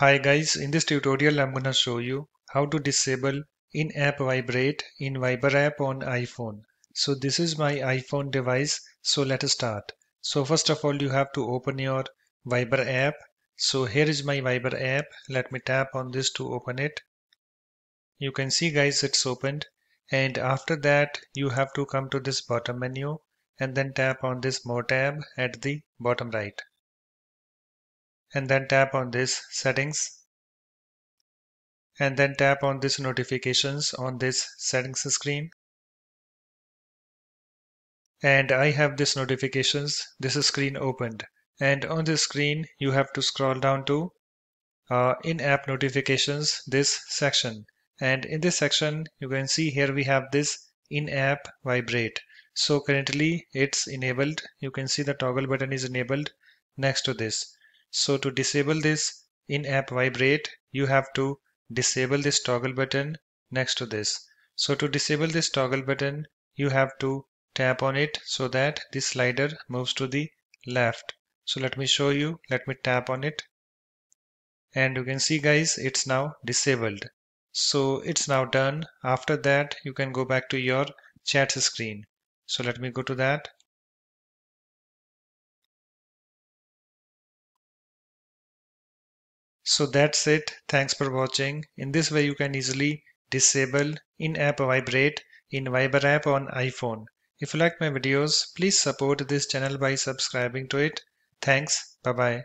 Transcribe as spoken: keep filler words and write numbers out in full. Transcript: Hi guys, in this tutorial I'm gonna show you how to disable in-app vibrate in Viber app on iPhone. So this is my iPhone device, so let us start. So first of all you have to open your Viber app. So here is my Viber app. Let me tap on this to open it. You can see guys, it's opened, and after that you have to come to this bottom menu and then tap on this More tab at the bottom right. And then tap on this Settings, and then tap on this Notifications on this Settings screen. And I have this Notifications, this screen opened, and on this screen you have to scroll down to uh, in-app notifications, this section, and in this section you can see here we have this in-app vibrate. So currently it's enabled. You can see the toggle button is enabled next to this. So to disable this in-app vibrate, you have to disable this toggle button next to this. So to disable this toggle button, you have to tap on it so that the slider moves to the left. So let me show you. Let me tap on it. And you can see guys, it's now disabled. So it's now done. After that, you can go back to your chat screen. So let me go to that. So that's it. Thanks for watching. In this way you can easily disable in-app vibrate in Viber app on iPhone. If you like my videos, please support this channel by subscribing to it. Thanks. Bye bye.